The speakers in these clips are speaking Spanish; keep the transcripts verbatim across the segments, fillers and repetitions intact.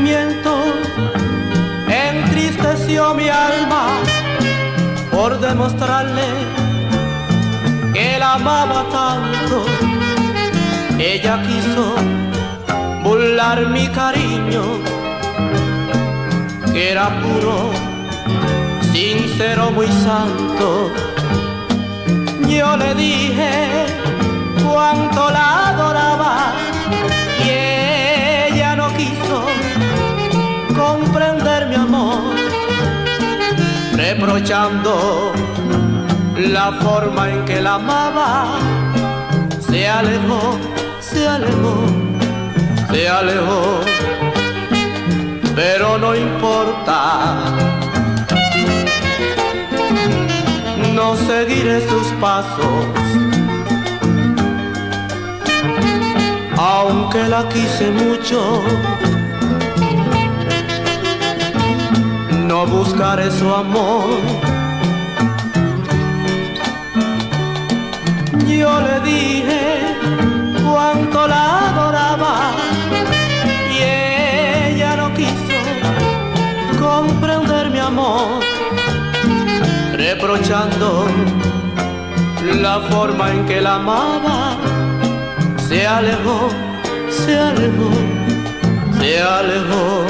sentimiento entristeció mi alma por demostrarle que la amaba tanto. Ella quiso burlar mi cariño, que era puro, sincero, muy santo. Yo le dije cuánto la adoraba y ella no quiso comprender mi amor, reprochando la forma en que la amaba. Se alejó, se alejó, se alejó, pero no importa. No seguiré sus pasos, aunque la quise mucho. No buscaré su amor. Yo le dije cuánto la adoraba y ella no quiso comprender mi amor, reprochando la forma en que la amaba. Se alejó, se alejó, se alejó.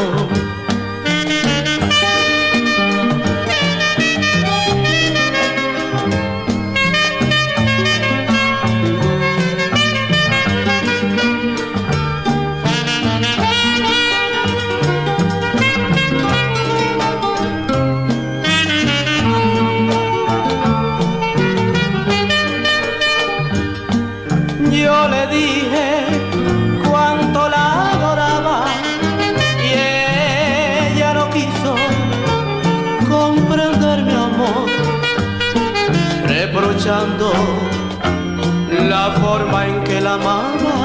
La forma en que la amaba,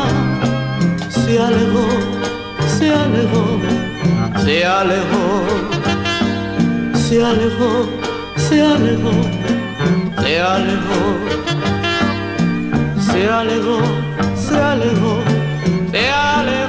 se alejó, se alejó, se alejó, se alejó, se alejó, se alejó, se alejó, se alejó, se alejó.